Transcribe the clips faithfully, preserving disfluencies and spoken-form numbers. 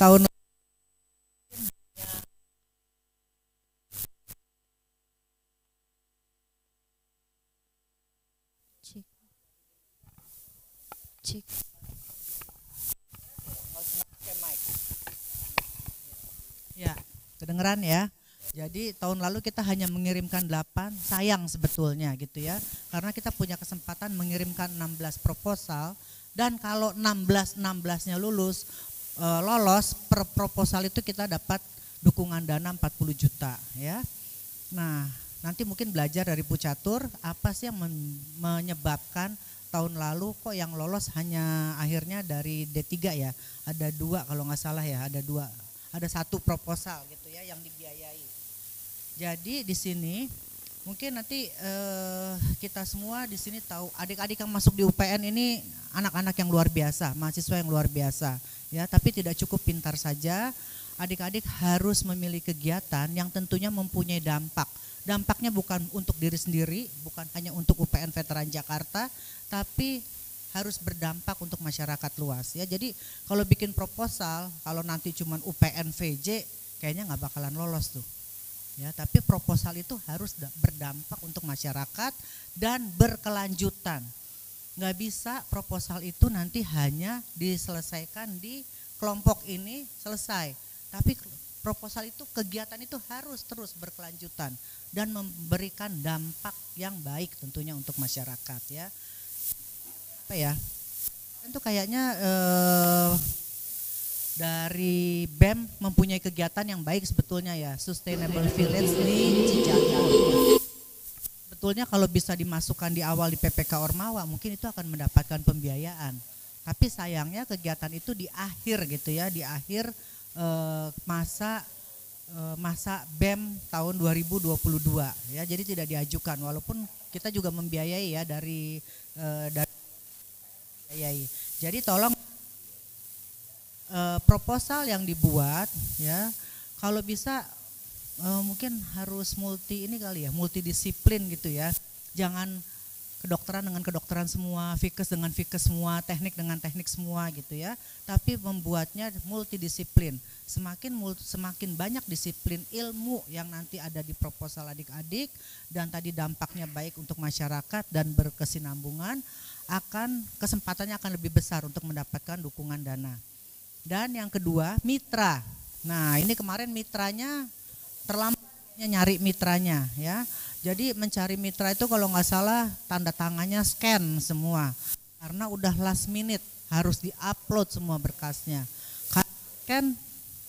tahun cek ya kedengeran ya. Jadi tahun lalu kita hanya mengirimkan delapan, sayang sebetulnya gitu ya. Karena kita punya kesempatan mengirimkan enam belas proposal dan kalau enam belas enam belasnya lulus e, lolos per proposal itu kita dapat dukungan dana empat puluh juta ya. Nah, nanti mungkin belajar dari Bu Catur apa sih yang menyebabkan tahun lalu kok yang lolos hanya akhirnya dari D tiga ya. Ada dua kalau nggak salah ya, ada dua. Ada satu proposal gitu ya yang dibiayai. Jadi di sini mungkin nanti eh, kita semua di sini tahu adik-adik yang masuk di U P N ini anak-anak yang luar biasa, mahasiswa yang luar biasa ya, tapi tidak cukup pintar saja. Adik-adik harus memiliki kegiatan yang tentunya mempunyai dampak. Dampaknya bukan untuk diri sendiri, bukan hanya untuk U P N Veteran Jakarta, tapi harus berdampak untuk masyarakat luas ya. Jadi kalau bikin proposal, kalau nanti cuman U P N V J kayaknya nggak bakalan lolos tuh. Ya, tapi proposal itu harus berdampak untuk masyarakat dan berkelanjutan. Nggak bisa proposal itu nanti hanya diselesaikan di kelompok ini selesai. Tapi proposal itu, kegiatan itu harus terus berkelanjutan dan memberikan dampak yang baik tentunya untuk masyarakat ya. Apa ya? Tentu kayaknya eh, dari B E M mempunyai kegiatan yang baik sebetulnya ya, Sustainable Village di Cijaga. Sebetulnya kalau bisa dimasukkan di awal di P P K Ormawa mungkin itu akan mendapatkan pembiayaan. Tapi sayangnya kegiatan itu di akhir gitu ya, di akhir masa masa B E M tahun dua ribu dua puluh dua ya, jadi tidak diajukan walaupun kita juga membiayai ya dari dari biayai. Jadi tolong proposal yang dibuat ya kalau bisa mungkin harus multi ini kali ya, multidisiplin gitu ya, jangan kedokteran dengan kedokteran semua, fikes dengan fikes semua, teknik dengan teknik semua gitu ya. Tapi membuatnya multidisiplin. Semakin semakin banyak disiplin ilmu yang nanti ada di proposal adik-adik dan tadi dampaknya baik untuk masyarakat dan berkesinambungan, akan kesempatannya akan lebih besar untuk mendapatkan dukungan dana. Dan yang kedua, mitra. Nah, ini kemarin mitranya terlambat nyari mitranya ya. Jadi mencari mitra itu kalau nggak salah tanda tangannya scan semua karena udah last minute harus diupload semua berkasnya. Scan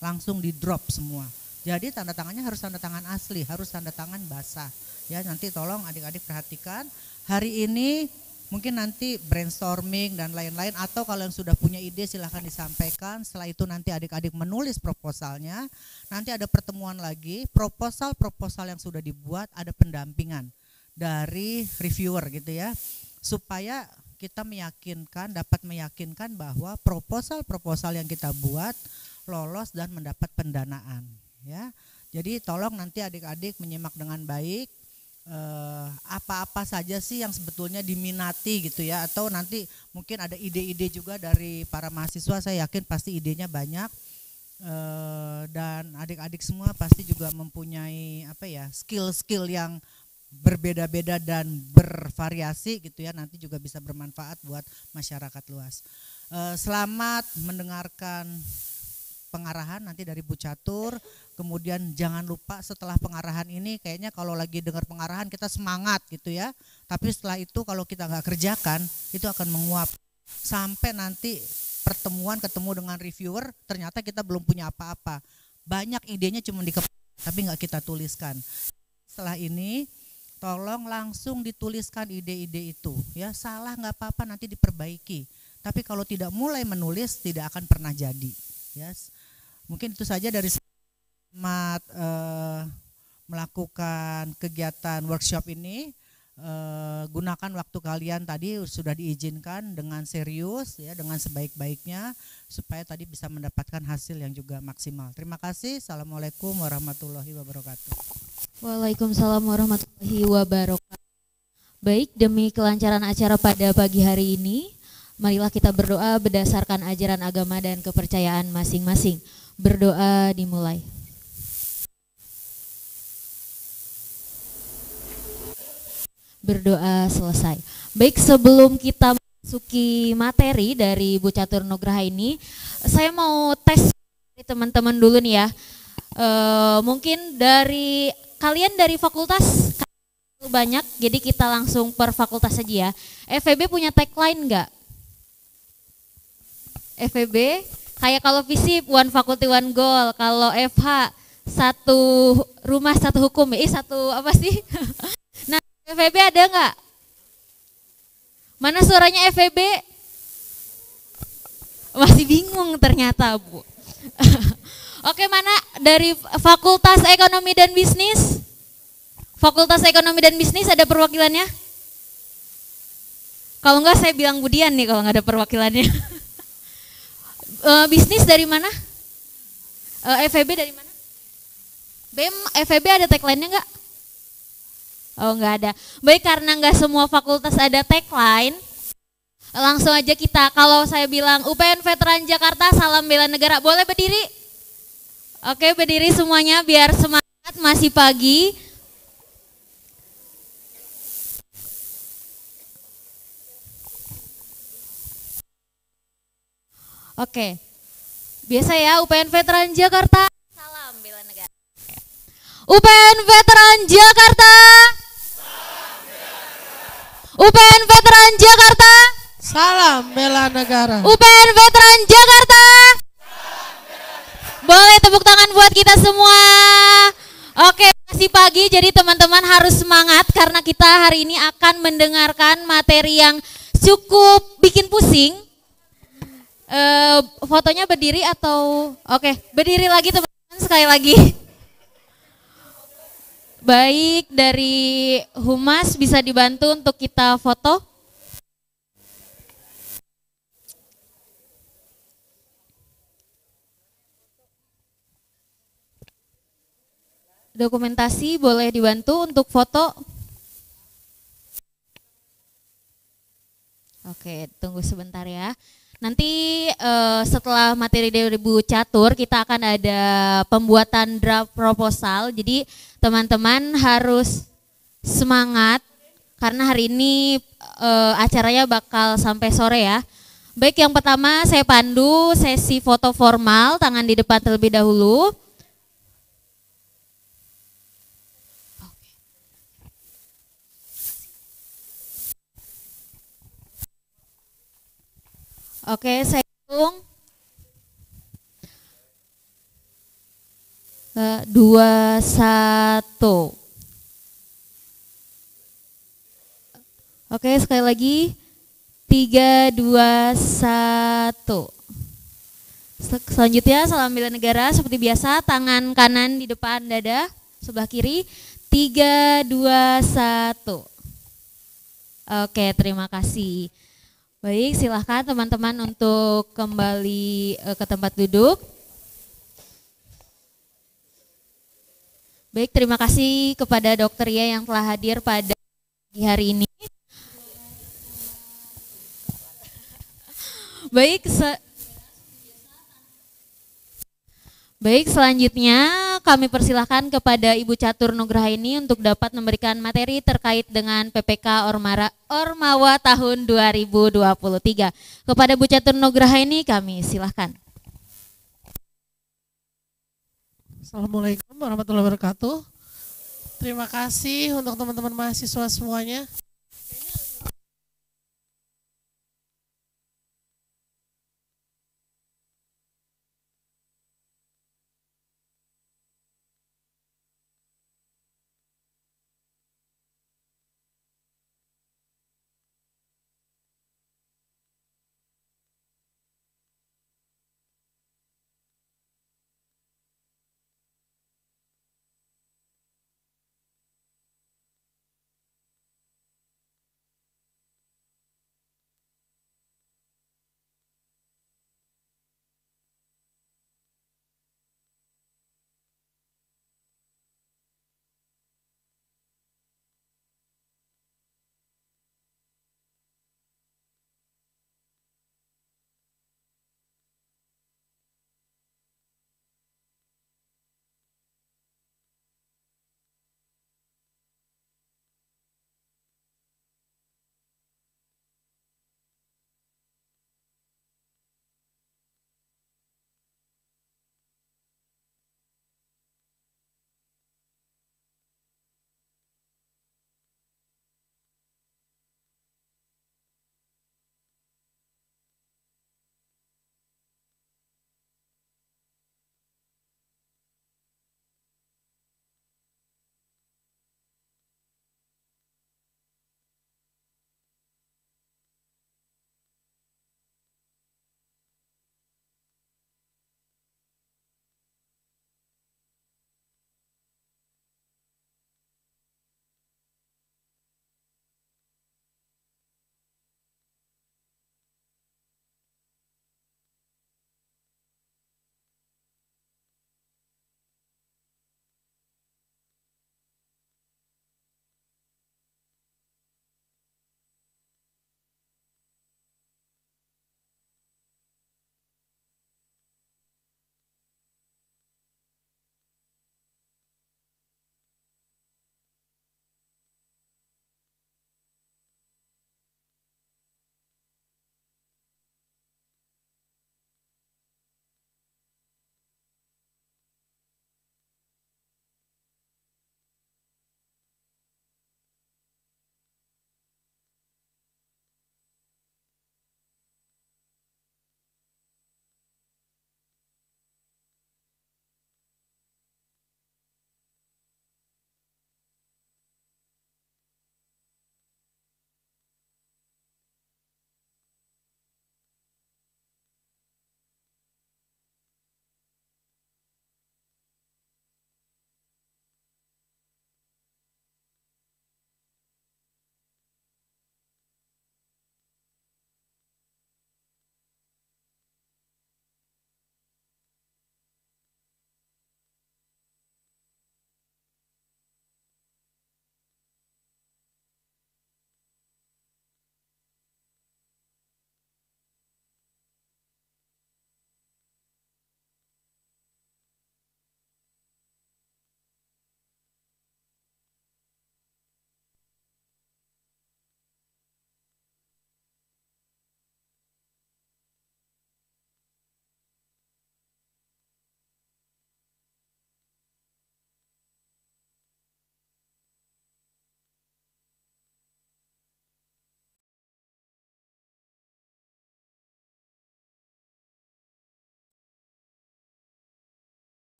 langsung di drop semua. Jadi tanda tangannya harus tanda tangan asli, harus tanda tangan basah. Ya nanti tolong adik-adik perhatikan. Hari ini mungkin nanti brainstorming dan lain-lain atau kalau yang sudah punya ide silahkan disampaikan. Setelah itu nanti adik-adik menulis proposalnya. Nanti ada pertemuan lagi, proposal-proposal yang sudah dibuat ada pendampingan dari reviewer gitu ya. Supaya kita meyakinkan, dapat meyakinkan bahwa proposal-proposal yang kita buat lolos dan mendapat pendanaan ya. Jadi tolong nanti adik-adik menyimak dengan baik. Apa-apa saja sih yang sebetulnya diminati gitu ya, atau nanti mungkin ada ide-ide juga dari para mahasiswa, saya yakin pasti idenya banyak dan adik-adik semua pasti juga mempunyai apa ya skill-skill yang berbeda-beda dan bervariasi gitu ya, nanti juga bisa bermanfaat buat masyarakat luas. Selamat mendengarkan pengarahan nanti dari Bu Catur, kemudian jangan lupa setelah pengarahan ini kayaknya kalau lagi dengar pengarahan kita semangat gitu ya, tapi setelah itu kalau kita nggak kerjakan itu akan menguap sampai nanti pertemuan ketemu dengan reviewer ternyata kita belum punya apa-apa, banyak idenya cuma di kepala tapi nggak kita tuliskan. Setelah ini tolong langsung dituliskan ide-ide itu ya, salah nggak apa-apa nanti diperbaiki, tapi kalau tidak mulai menulis tidak akan pernah jadi. Yes. Mungkin itu saja dari selamat eh, melakukan kegiatan workshop ini, eh, gunakan waktu kalian tadi sudah diizinkan dengan serius ya, dengan sebaik-baiknya supaya tadi bisa mendapatkan hasil yang juga maksimal. Terima kasih. Assalamualaikum warahmatullahi wabarakatuh. Waalaikumsalam warahmatullahi wabarakatuh. Baik, demi kelancaran acara pada pagi hari ini Marilah kita berdoa berdasarkan ajaran agama dan kepercayaan masing-masing. Berdoa dimulai. Berdoa selesai. Baik, sebelum kita masuki materi dari Bu Catur Nugraheni, saya mau tes teman-teman dulu nih ya. E, mungkin dari kalian dari fakultas banyak, jadi kita langsung per fakultas saja ya. F E B punya tagline nggak? F E B kayak kalau FISIP one faculty one goal, kalau F H satu rumah satu hukum, eh satu apa sih? Nah, F E B ada nggak? Mana suaranya F E B? Masih bingung ternyata, Bu. Oke, mana dari Fakultas Ekonomi dan Bisnis? Fakultas Ekonomi dan Bisnis ada perwakilannya? Kalau enggak saya bilang Budian nih kalau enggak ada perwakilannya. e, bisnis dari mana? E, F E B dari mana? B E M, F E B ada tagline-nya enggak? Oh, enggak ada. Baik, karena enggak semua fakultas ada tagline, langsung aja kita, kalau saya bilang U P N Veteran Jakarta, salam bela negara, boleh berdiri? Oke, berdiri semuanya biar semangat, masih pagi. Oke, biasa ya, U P N Veteran Jakarta, salam bela negara. U P N Veteran Jakarta, U P N Veteran Jakarta, salam bela negara. U P N Veteran Jakarta, salam bela negara. Boleh tepuk tangan buat kita semua. Oke, masih pagi, jadi teman-teman harus semangat karena kita hari ini akan mendengarkan materi yang cukup bikin pusing. E, fotonya berdiri atau oke, berdiri lagi teman-teman, sekali lagi. Baik, dari Humas bisa dibantu untuk kita foto. Dokumentasi boleh dibantu untuk foto. Oke, tunggu sebentar ya. Nanti eh, setelah materi dari Bu Catur, kita akan ada pembuatan draft proposal. Jadi teman-teman harus semangat karena hari ini eh, acaranya bakal sampai sore ya. Baik, yang pertama saya pandu sesi foto formal, tangan di depan terlebih dahulu. Oke, saya hitung dua satu. Oke, sekali lagi tiga dua satu. Selanjutnya salam bela negara seperti biasa, tangan kanan di depan dada, sebelah kiri tiga dua satu. Oke, terima kasih. Baik, silahkan teman-teman untuk kembali ke tempat duduk. Baik, terima kasih kepada Dokter Ia yang telah hadir pada hari ini. Baik, se- Baik, selanjutnya kami persilahkan kepada Ibu Catur Nugraheni untuk dapat memberikan materi terkait dengan P P K Ormara, Ormawa tahun dua ribu dua puluh tiga. Kepada Bu Catur Nugraheni kami silahkan. Assalamualaikum warahmatullahi wabarakatuh. Terima kasih untuk teman-teman mahasiswa semuanya.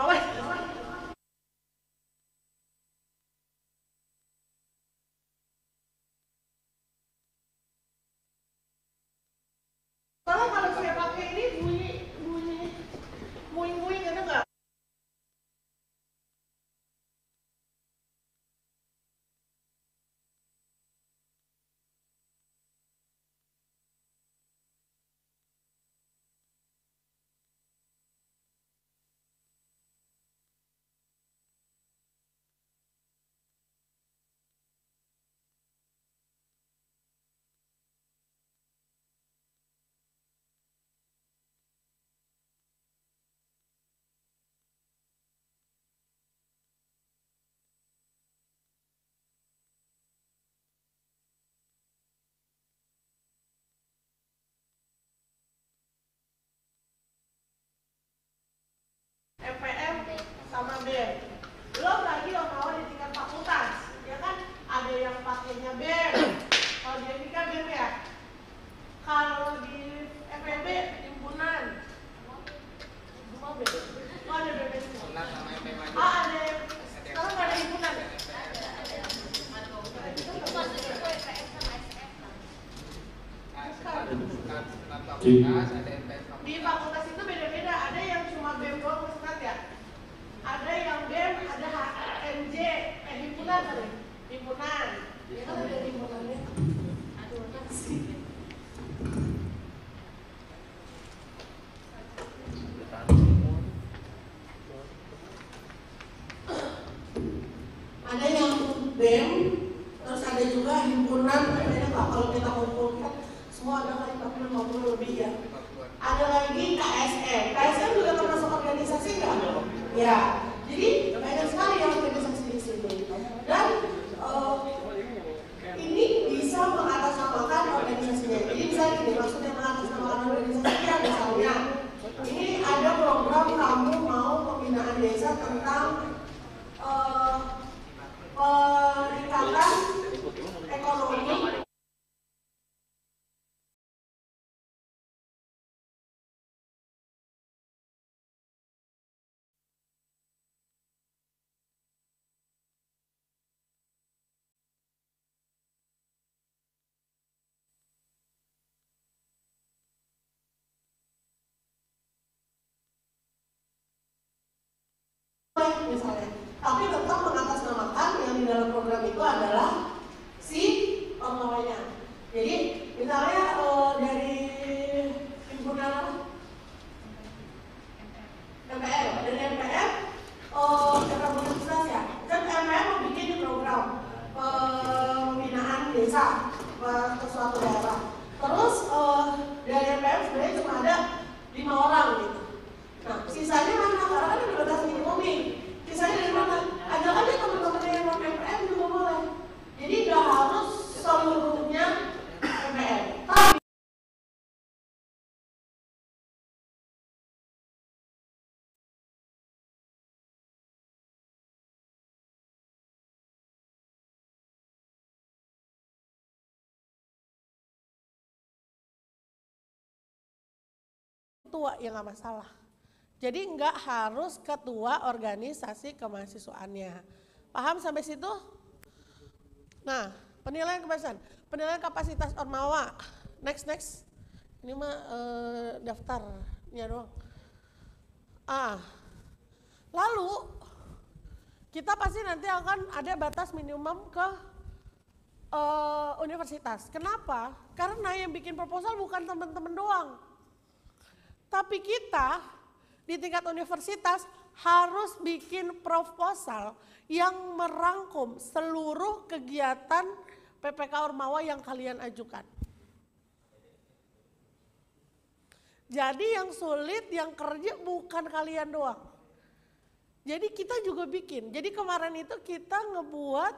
Sama B E M. Belum lagi yang mau di tingkat fakultas, ya kan ada yang pakainya B E M. Kalau di F I K B E M ya. Kalau di F E B himpunan. Semua B E M. Oh ada B E M semua. Oh ada. Sekarang nggak ada himpunan. Ada ada. Itu maksudnya itu F P M sama S F. Sekarang fakultas ada F P M. Di fakultas itu beda-beda. Ada yang cuma B E M doang sekat ya. Ada yang B E M, ada H M J, eh himpunan kali, himpunan. Ya kan ada himpunannya. Aduh, kan sih. Ada yang B E M, terus ada juga himpunan. Kalau kita kumpulkan semua ada kali empat puluh lima puluh lebih ya. Ada lagi K S M. K S M juga termasuk organisasi nggak? Ya, jadi banyak sekali yang organisasi di sini dan uh, ini bisa mengatasnamakan organisasinya. Jadi misalnya gini, maksudnya mengatasnamakan organisasinya misalnya ini ada program kamu mau pembinaan desa tentang uh, peningkatan ekonomi. Misalnya, tapi tetap mengatasnamakan yang di dalam program itu adalah si pegawainya. Jadi misalnya eh, dari himpunan M P R, dari M P R program eh, universitas ya, dan M P R mau bikin program pembinaan eh, desa ke suatu daerah. Terus eh, dari M P R sebenarnya cuma ada lima orang gitu. Nah, sisanya mana? Karena kan ada batas minimum nih. Sisanya dari mana? Ajak aja teman-teman yang mau M P R juga boleh. Jadi nggak harus seluruhnya M P R. Tapi tua ya nggak masalah. Jadi nggak harus ketua organisasi kemahasiswaannya. Paham sampai situ? Nah, penilaian kebasan, penilaian kapasitas Ormawa. Next, next. Ini mah eh, daftarnya doang. Ah, lalu kita pasti nanti akan ada batas minimum ke eh, universitas. Kenapa? Karena yang bikin proposal bukan teman-teman doang. Tapi kita di tingkat universitas harus bikin proposal yang merangkum seluruh kegiatan P P K Ormawa yang kalian ajukan. Jadi yang sulit, yang kerja bukan kalian doang. Jadi kita juga bikin. Jadi kemarin itu kita ngebuat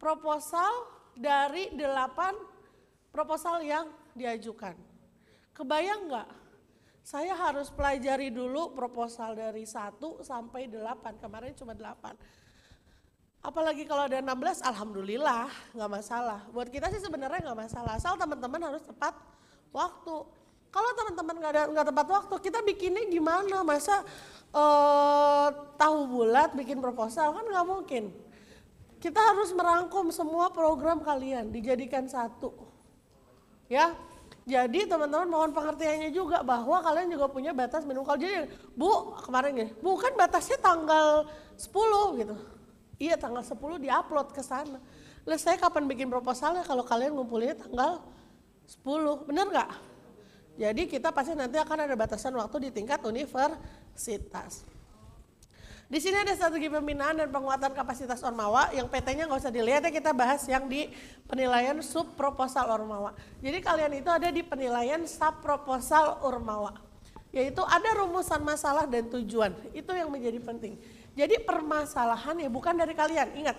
proposal dari delapan proposal yang diajukan. Kebayang nggak? Saya harus pelajari dulu proposal dari satu sampai delapan, kemarin cuma delapan. Apalagi kalau ada enam belas, alhamdulillah nggak masalah. Buat kita sih sebenarnya nggak masalah, asal teman-teman harus tepat waktu. Kalau teman-teman nggak ada nggak tepat waktu, kita bikinnya gimana? Masa uh, tahu bulat bikin proposal kan nggak mungkin. Kita harus merangkum semua program kalian dijadikan satu, ya. Jadi teman-teman mohon pengertiannya juga bahwa kalian juga punya batas minimum. Kalau jadi Bu kemarin gini, Bu kan batasnya tanggal sepuluh gitu. Iya tanggal sepuluh diupload ke sana. Lalu saya kapan bikin proposalnya kalau kalian ngumpulinnya tanggal sepuluh, bener nggak? Jadi kita pasti nanti akan ada batasan waktu di tingkat universitas. Di sini ada strategi pembinaan dan penguatan kapasitas Ormawa. Yang P T-nya nggak usah dilihat ya, kita bahas yang di penilaian sub proposal Ormawa. Jadi kalian itu ada di penilaian sub proposal Ormawa. Yaitu ada rumusan masalah dan tujuan. Itu yang menjadi penting. Jadi permasalahan ya bukan dari kalian. Ingat,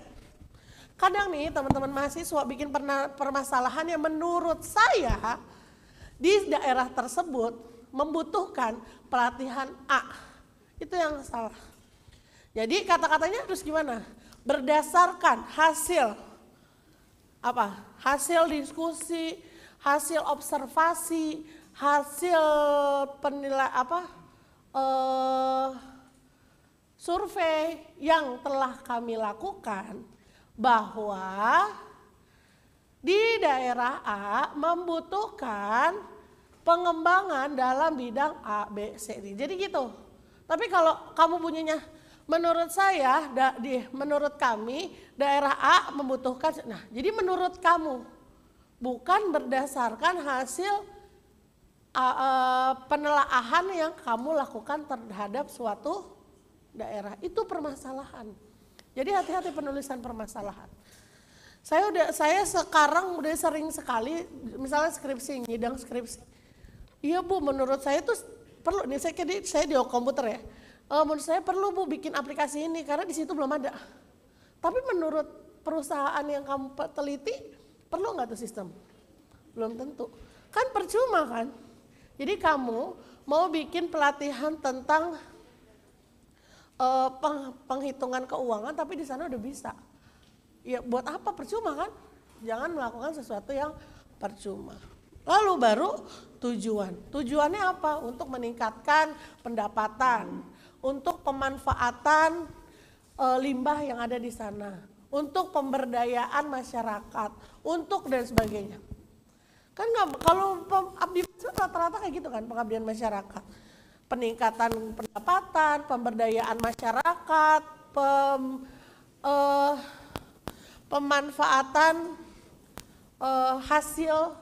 kadang nih teman-teman mahasiswa bikin permasalahan yang menurut saya di daerah tersebut membutuhkan pelatihan A, itu yang salah. Jadi kata-katanya harus gimana? Berdasarkan hasil apa? Hasil diskusi, hasil observasi, hasil penilai apa? Eh, survei yang telah kami lakukan bahwa di daerah A membutuhkan pengembangan dalam bidang A, B, C, D. Jadi gitu. Tapi kalau kamu bunyinya, menurut saya, da, di, menurut kami daerah A membutuhkan. Nah, jadi menurut kamu bukan berdasarkan hasil uh, uh, penelaahan yang kamu lakukan terhadap suatu daerah. Itu permasalahan. Jadi hati-hati penulisan permasalahan. Saya udah, saya sekarang udah sering sekali, misalnya skripsi, ngidang skripsi. Iya Bu, menurut saya itu perlu, nih saya, saya di komputer ya, e, menurut saya perlu Bu bikin aplikasi ini, karena di situ belum ada. Tapi menurut perusahaan yang kamu teliti, perlu nggak tuh sistem? Belum tentu. Kan percuma kan? Jadi kamu mau bikin pelatihan tentang e, peng, penghitungan keuangan, tapi di sana udah bisa. Ya buat apa, percuma kan? Jangan melakukan sesuatu yang percuma. Lalu baru tujuan. Tujuannya apa? Untuk meningkatkan pendapatan, untuk pemanfaatan e, limbah yang ada di sana, untuk pemberdayaan masyarakat, untuk dan sebagainya. Kan gak, kalau pengabdian rata-rata kayak gitu kan, pengabdian masyarakat. Peningkatan pendapatan, pemberdayaan masyarakat, pem... E, pemanfaatan e, hasil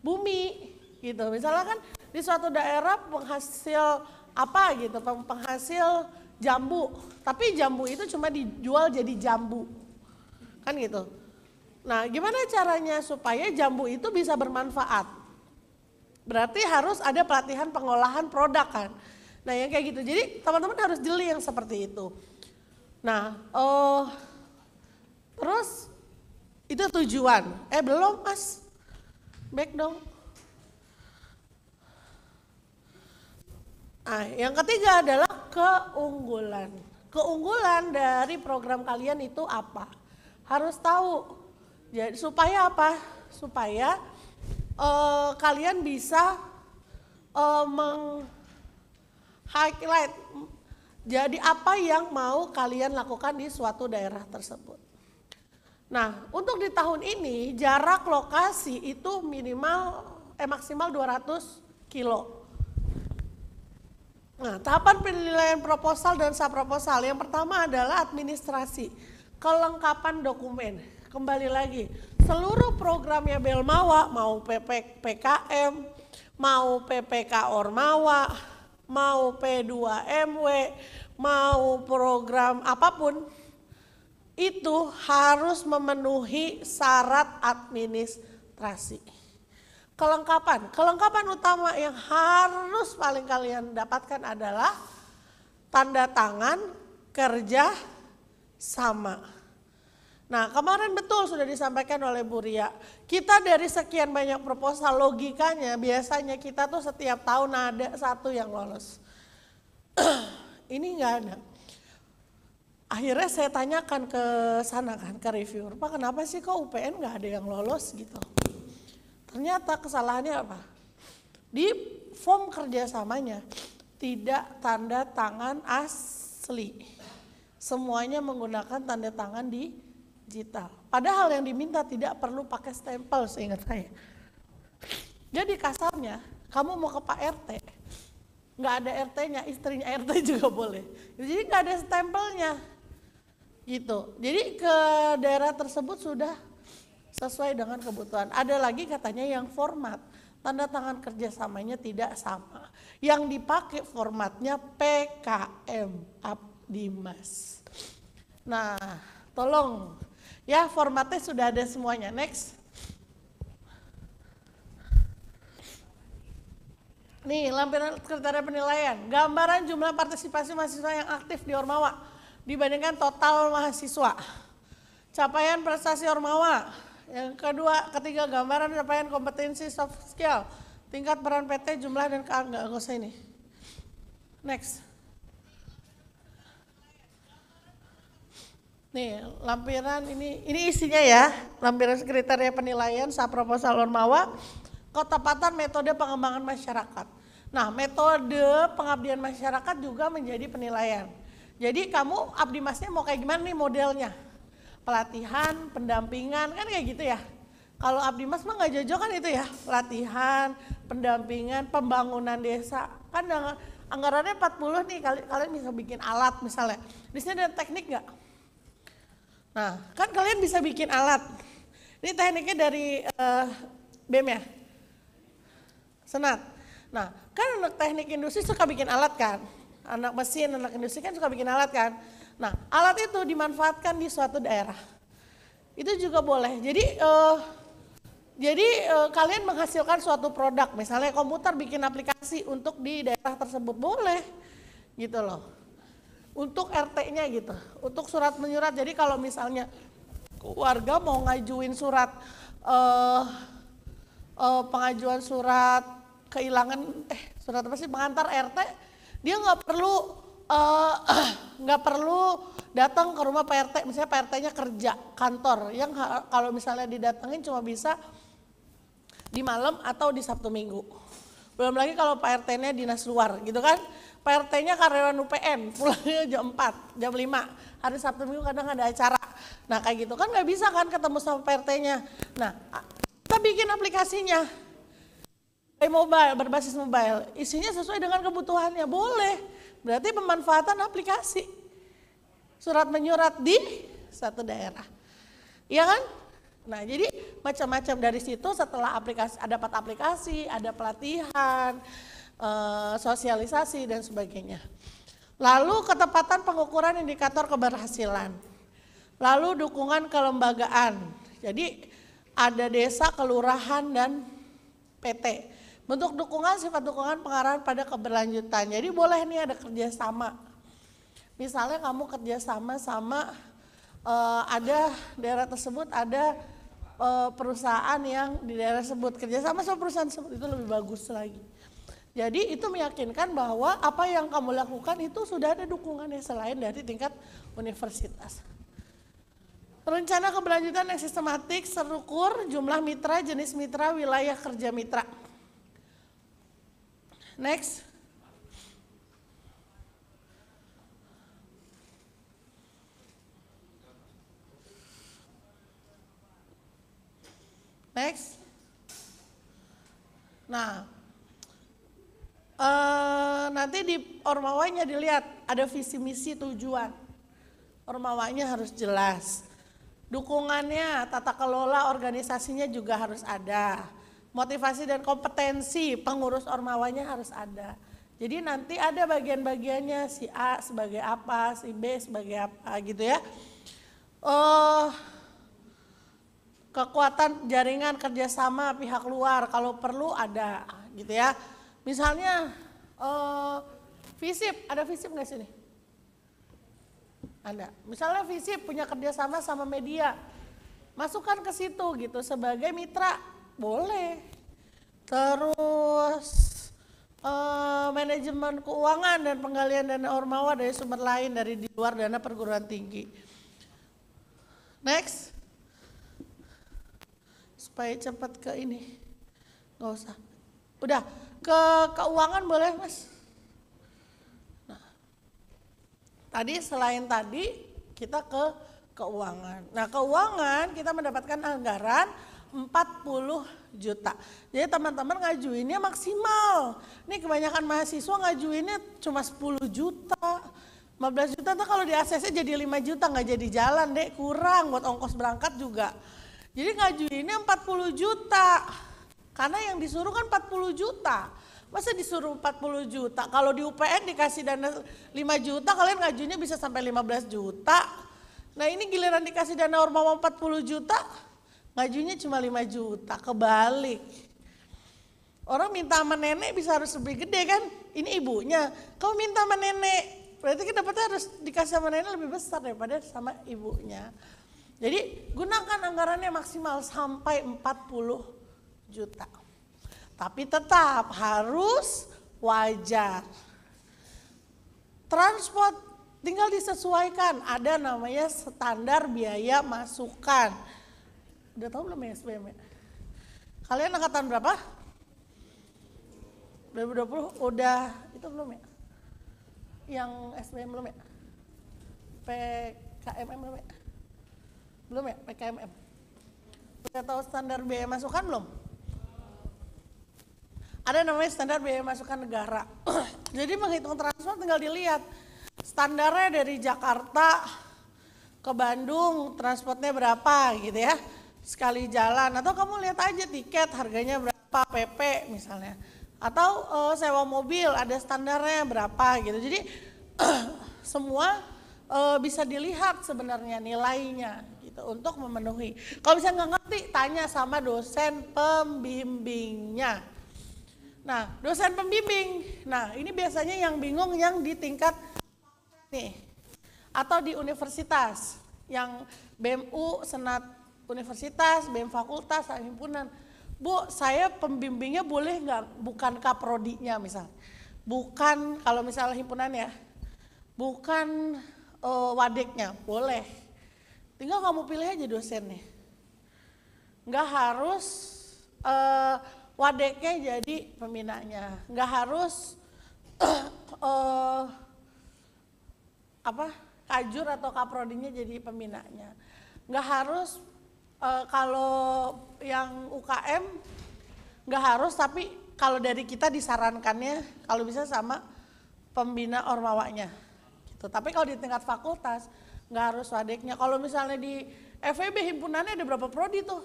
bumi gitu. Misalnya kan di suatu daerah penghasil apa gitu, penghasil jambu. Tapi jambu itu cuma dijual jadi jambu. Kan gitu. Nah, gimana caranya supaya jambu itu bisa bermanfaat? Berarti harus ada pelatihan pengolahan produk kan. Nah, yang kayak gitu. Jadi, teman-teman harus jeli yang seperti itu. Nah, eh terus itu tujuan, eh belum mas, back dong. Nah, yang ketiga adalah keunggulan. Keunggulan dari program kalian itu apa? Harus tahu. Jadi supaya apa? Supaya eh, kalian bisa eh, meng-highlight. Jadi apa yang mau kalian lakukan di suatu daerah tersebut. Nah, untuk di tahun ini jarak lokasi itu minimal eh maksimal dua ratus kilo. Nah, tahapan penilaian proposal dan saproposal yang pertama adalah administrasi, kelengkapan dokumen. Kembali lagi, seluruh programnya Belmawa, mau P P K M, mau P P K Ormawa, mau P dua M W, mau program apapun, itu harus memenuhi syarat administrasi. Kelengkapan, kelengkapan utama yang harus paling kalian dapatkan adalah tanda tangan kerja sama. Nah, kemarin betul sudah disampaikan oleh Bu Ria. Kita dari sekian banyak proposal, logikanya biasanya kita tuh setiap tahun ada satu yang lolos. Ini enggak ada. Akhirnya saya tanyakan ke sana kan, ke reviewer, Pak kenapa sih kok U P N gak ada yang lolos gitu. Ternyata kesalahannya apa? Di form kerjasamanya tidak tanda tangan asli. Semuanya menggunakan tanda tangan digital. Padahal yang diminta tidak perlu pakai stempel seingat saya. Jadi kasarnya, kamu mau ke Pak R T, nggak ada R T-nya, istrinya R T juga boleh. Jadi nggak ada stempelnya, gitu. Jadi ke daerah tersebut sudah sesuai dengan kebutuhan. Ada lagi katanya yang format, tanda tangan kerjasamanya tidak sama. Yang dipakai formatnya P K M, Abdimas. Nah, tolong ya formatnya sudah ada semuanya. Next. Nih, lampiran kriteria penilaian, gambaran jumlah partisipasi mahasiswa yang aktif di Ormawa dibandingkan total mahasiswa. Capaian prestasi Ormawa, yang kedua, ketiga gambaran capaian kompetensi soft skill, tingkat peran P T, jumlah dan keanggotaan. Enggak usah ini. Next. Nih, lampiran ini, ini isinya ya, lampiran kriteria penilaian saproposal Ormawa. Ketepatan metode pengembangan masyarakat. Nah, metode pengabdian masyarakat juga menjadi penilaian. Jadi kamu abdi masnya mau kayak gimana nih modelnya? Pelatihan, pendampingan, kan kayak gitu ya. Kalau abdi mas mah nggak jojo kan itu ya. Pelatihan, pendampingan, pembangunan desa. Kan anggarannya empat puluh nih, kalian bisa bikin alat misalnya. Di sini ada teknik nggak? Nah, kan kalian bisa bikin alat. Ini tekniknya dari uh, B E M ya? Senat. Nah, kan anak teknik industri suka bikin alat kan? Anak mesin, anak industri kan suka bikin alat kan? Nah, alat itu dimanfaatkan di suatu daerah. Itu juga boleh. Jadi, eh, jadi eh, kalian menghasilkan suatu produk. Misalnya komputer bikin aplikasi untuk di daerah tersebut. Boleh. Gitu loh. Untuk R T-nya gitu. Untuk surat menyurat. Jadi kalau misalnya keluarga mau ngajuin surat eh, eh, pengajuan surat kehilangan eh surat apa sih pengantar R T, dia nggak perlu nggak uh, perlu datang ke rumah Pak R T, misalnya Pak R T-nya kerja kantor, yang kalau misalnya didatengin cuma bisa di malam atau di Sabtu Minggu. Belum lagi kalau Pak R T-nya dinas luar gitu kan, Pak R T-nya karyawan U P N, pulangnya jam empat, jam lima, hari Sabtu Minggu kadang ada acara. Nah kayak gitu kan nggak bisa kan ketemu sama Pak R T-nya. Nah kita bikin aplikasinya mobile, berbasis mobile, isinya sesuai dengan kebutuhannya, boleh. Berarti pemanfaatan aplikasi surat menyurat di satu daerah, iya kan? Nah jadi macam-macam dari situ. Setelah aplikasi, ada dapat aplikasi, ada pelatihan, eh, sosialisasi dan sebagainya. Lalu ketepatan pengukuran indikator keberhasilan, lalu dukungan kelembagaan. Jadi ada desa, kelurahan dan P T. Bentuk dukungan, sifat dukungan pengarahan pada keberlanjutan. Jadi boleh nih ada kerjasama. Misalnya kamu kerjasama sama uh, ada daerah tersebut, ada uh, perusahaan yang di daerah tersebut. Kerjasama sama perusahaan tersebut itu lebih bagus lagi. Jadi itu meyakinkan bahwa apa yang kamu lakukan itu sudah ada dukungannya selain dari tingkat universitas. Rencana keberlanjutan yang sistematik, terukur, jumlah mitra, jenis mitra, wilayah kerja mitra. Next. Next. Nah, uh, nanti di Ormawanya dilihat ada visi misi tujuan. Ormawanya harus jelas. Dukungannya, tata kelola organisasinya juga harus ada. Motivasi dan kompetensi pengurus Ormawanya harus ada. Jadi nanti ada bagian-bagiannya, si A sebagai apa, si B sebagai apa gitu ya. Uh, kekuatan jaringan kerjasama pihak luar kalau perlu ada gitu ya. Misalnya uh, FISIP, ada FISIP nggak sini? Ada. Misalnya FISIP punya kerjasama sama media, masukkan ke situ gitu sebagai mitra. Boleh. Terus eh, manajemen keuangan dan penggalian dana Ormawa dari sumber lain dari di luar dana perguruan tinggi. Next, supaya cepat ke ini, nggak usah. Udah, ke keuangan boleh, Mas? Nah, tadi selain tadi kita ke keuangan. Nah, keuangan kita mendapatkan anggaran empat puluh juta. Jadi teman-teman ngajuinnya maksimal. Ini kebanyakan mahasiswa ngajuinnya cuma sepuluh juta. lima belas juta tuh kalau di A C C jadi lima juta, nggak jadi jalan deh, kurang buat ongkos berangkat juga. Jadi ngajuinnya empat puluh juta. Karena yang disuruh kan empat puluh juta. Masa disuruh empat puluh juta? Kalau di U P N dikasih dana lima juta, kalian ngajuinnya bisa sampai lima belas juta. Nah, ini giliran dikasih dana Ormawa empat puluh juta, ngajunya cuma lima juta, kebalik. Orang minta sama nenek bisa harus lebih gede kan? Ini ibunya, kamu minta sama nenek, berarti kita dapatnya harus dikasih sama nenek lebih besar daripada sama ibunya. Jadi gunakan anggarannya maksimal sampai empat puluh juta. Tapi tetap harus wajar. Transport tinggal disesuaikan, ada namanya standar biaya masukan. Udah tahu belum ya S B M? Kalian angkatan berapa? dua ribu dua puluh udah itu belum ya? Yang S B M belum ya? P K M M belum ya? Belum ya P K M M? Udah tahu standar biaya masukan belum? Ada namanya standar biaya masukan negara. Jadi menghitung transfer tinggal dilihat standarnya dari Jakarta ke Bandung transportnya berapa gitu ya. Sekali jalan, atau kamu lihat aja tiket harganya berapa, P P misalnya, atau uh, sewa mobil ada standarnya berapa gitu. Jadi semua uh, bisa dilihat sebenarnya nilainya gitu untuk memenuhi. Kalau bisa nggak ngerti, tanya sama dosen pembimbingnya. Nah, dosen pembimbing, nah ini biasanya yang bingung yang di tingkat nih atau di universitas, yang B M U Senat Universitas, B E M Fakultas, Himpunan. Bu, saya pembimbingnya boleh nggak, bukan kaprodinya misal, bukan kalau misalnya himpunan ya, bukan uh, wadeknya, boleh. Tinggal kamu pilih aja dosennya. Nggak harus uh, wadeknya jadi pembinanya, nggak harus uh, uh, apa kajur atau kaprodinya jadi pembinanya, nggak harus. E, kalau yang U K M nggak harus, tapi kalau dari kita disarankannya kalau bisa sama pembina ormawanya gitu. Tapi kalau di tingkat fakultas nggak harus wadeknya. Kalau misalnya di F E B himpunannya ada berapa prodi tuh,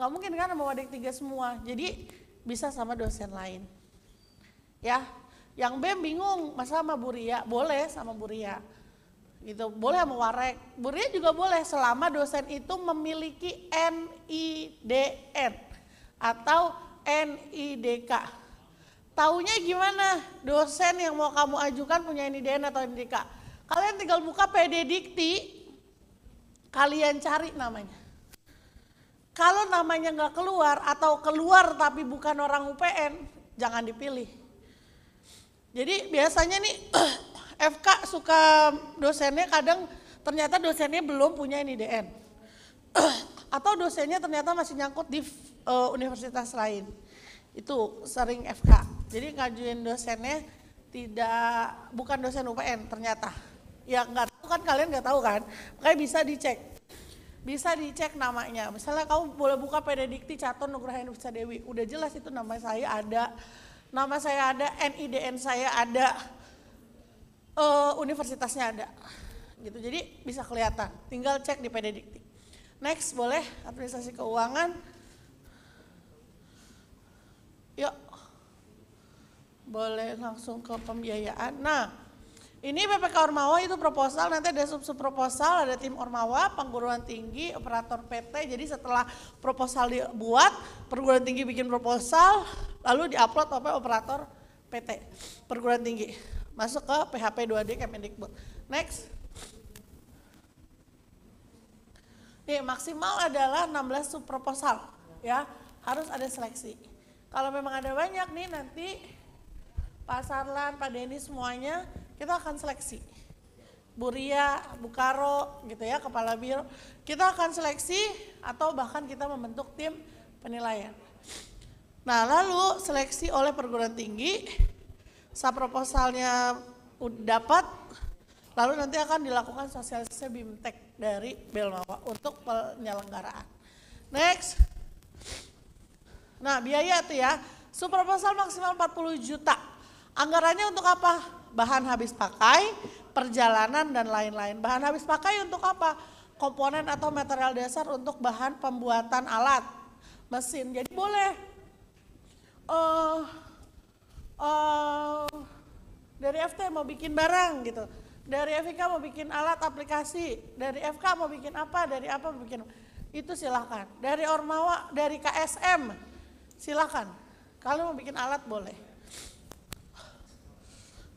nggak mungkin kan sama wadek tiga semua, jadi bisa sama dosen lain ya. Yang B E M bingung, masa sama Buria? Boleh sama Buria gitu, boleh sama warek, Buria juga boleh, selama dosen itu memiliki N I D N atau N I D K. Taunya gimana? Dosen yang mau kamu ajukan punya N I D N atau N I D K. Kalian tinggal buka P D DIKTI, kalian cari namanya. Kalau namanya nggak keluar atau keluar tapi bukan orang U P N, jangan dipilih. Jadi biasanya nih F K suka dosennya, kadang ternyata dosennya belum punya N I D N atau dosennya ternyata masih nyangkut di uh, universitas lain, itu sering F K. Jadi ngajuin dosennya tidak, bukan dosen U P N ternyata, ya nggak tahu kan, kalian nggak tahu kan, makanya bisa dicek, bisa dicek namanya. Misalnya kamu boleh buka P D DIKTI Catur Nugraheni Dewi, udah jelas itu nama saya ada, nama saya ada, N I D N saya ada. Uh, universitasnya ada gitu, jadi bisa kelihatan, tinggal cek di P D DIKTI. Next, boleh administrasi keuangan, yuk boleh langsung ke pembiayaan. Nah, ini P P K Ormawa itu proposal, nanti ada sub-sub proposal, ada tim Ormawa, perguruan tinggi, operator P T. Jadi setelah proposal dibuat, perguruan tinggi bikin proposal lalu diupload oleh operator P T perguruan tinggi, masuk ke P H P dua D Kemendikbud. Next. Nih, maksimal adalah enam belas sub proposal ya. Harus ada seleksi. Kalau memang ada banyak nih, nanti Pak Sarlan, Pak Denny semuanya kita akan seleksi. Buria, Bukaro gitu ya, kepala biro. Kita akan seleksi atau bahkan kita membentuk tim penilaian. Nah, lalu seleksi oleh perguruan tinggi, saproposalnya dapat, lalu nanti akan dilakukan sosialisasi BIMTEK dari Belmawa untuk penyelenggaraan. Next. Nah, biaya itu ya, subproposal maksimal empat puluh juta. Anggarannya untuk apa? Bahan habis pakai, perjalanan, dan lain-lain. Bahan habis pakai untuk apa? Komponen atau material dasar untuk bahan pembuatan alat, mesin. Jadi boleh. Uh, uh, dari F T mau bikin barang gitu, dari F I K mau bikin alat aplikasi, dari F K mau bikin apa, dari apa mau bikin itu silahkan. Dari Ormawa, dari K S M silahkan. Kalau mau bikin alat boleh.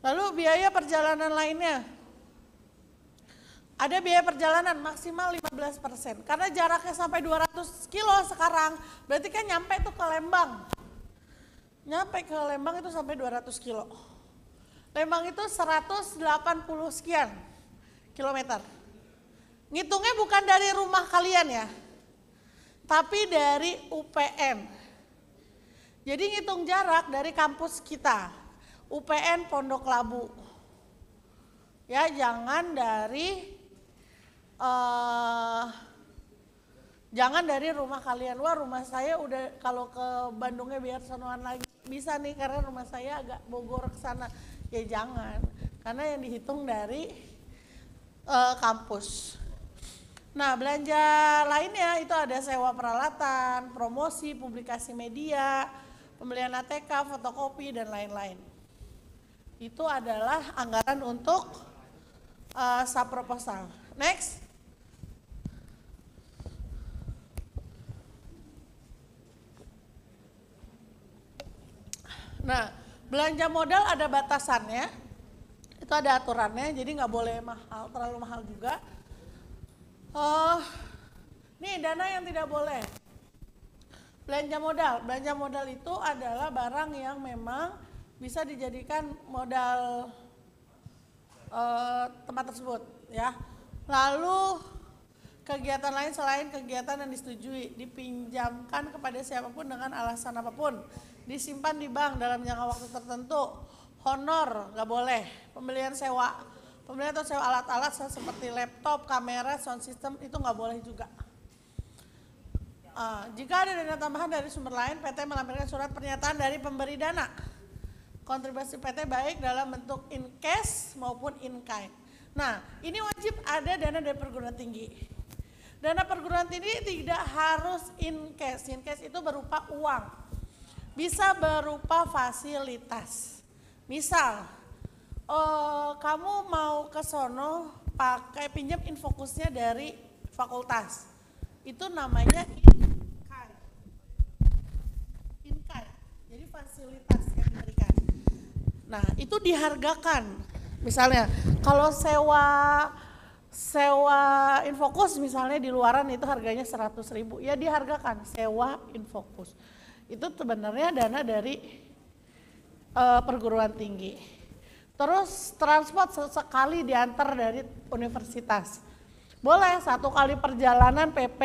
Lalu biaya perjalanan lainnya, ada biaya perjalanan maksimal lima belas persen. Karena jaraknya sampai dua ratus kilo sekarang, berarti kan nyampe tuh ke Lembang. Nyampe ke Lembang itu sampai dua ratus kilo. Lembang itu seratus delapan puluh sekian kilometer. Ngitungnya bukan dari rumah kalian ya, tapi dari U P N. Jadi ngitung jarak dari kampus kita, U P N Pondok Labu. Ya, jangan dari uh, jangan dari rumah kalian. Wah, rumah saya udah, kalau ke Bandungnya biar sonoan lagi. Bisa nih, karena rumah saya agak Bogor ke sana. Ya jangan, karena yang dihitung dari uh, kampus. Nah, belanja lainnya itu ada sewa peralatan, promosi, publikasi media, pembelian A T K, fotokopi, dan lain-lain. Itu adalah anggaran untuk uh, subproposal. Next. Nah, belanja modal ada batasannya, itu ada aturannya, jadi nggak boleh mahal, terlalu mahal juga. Uh, nih dana yang tidak boleh, belanja modal. Belanja modal itu adalah barang yang memang bisa dijadikan modal uh, tempat tersebut, ya. Lalu kegiatan lain selain kegiatan yang disetujui, dipinjamkan kepada siapapun dengan alasan apapun, disimpan di bank dalam jangka waktu tertentu, honor nggak boleh, pembelian sewa, pembelian atau sewa alat-alat seperti laptop, kamera, sound system itu nggak boleh juga. Uh, jika ada dana tambahan dari sumber lain, P T melampirkan surat pernyataan dari pemberi dana. Kontribusi P T baik dalam bentuk in cash maupun in kind. Nah, ini wajib ada dana dari perguruan tinggi. Dana perguruan tinggi tidak harus in cash. In cash itu berupa uang. Bisa berupa fasilitas. Misal, oh, kamu mau ke sono pakai pinjam infokusnya dari fakultas. Itu namanya in kind. In kind. Jadi fasilitas yang diberikan. Nah, itu dihargakan. Misalnya, kalau sewa Sewa infokus misalnya di luaran itu harganya seratus ribu, ya dihargakan sewa infokus. Itu sebenarnya dana dari uh, perguruan tinggi. Terus transport sesekali diantar dari universitas. Boleh satu kali perjalanan P P,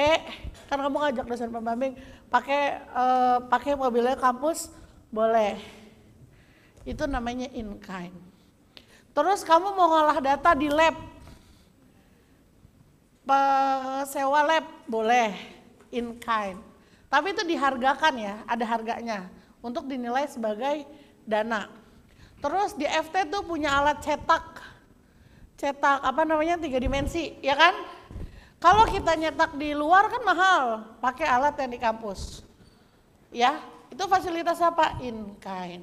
kan kamu ngajak dosen pembimbing pakai uh, pakai mobilnya kampus, boleh. Itu namanya in kind. Terus kamu mau ngolah data di lab, sewa lab boleh in kind, tapi itu dihargakan ya, ada harganya untuk dinilai sebagai dana. Terus di F T tuh punya alat cetak, cetak apa namanya tiga dimensi, ya kan? Kalau kita nyetak di luar kan mahal, pakai alat yang di kampus, ya itu fasilitas apa in kind.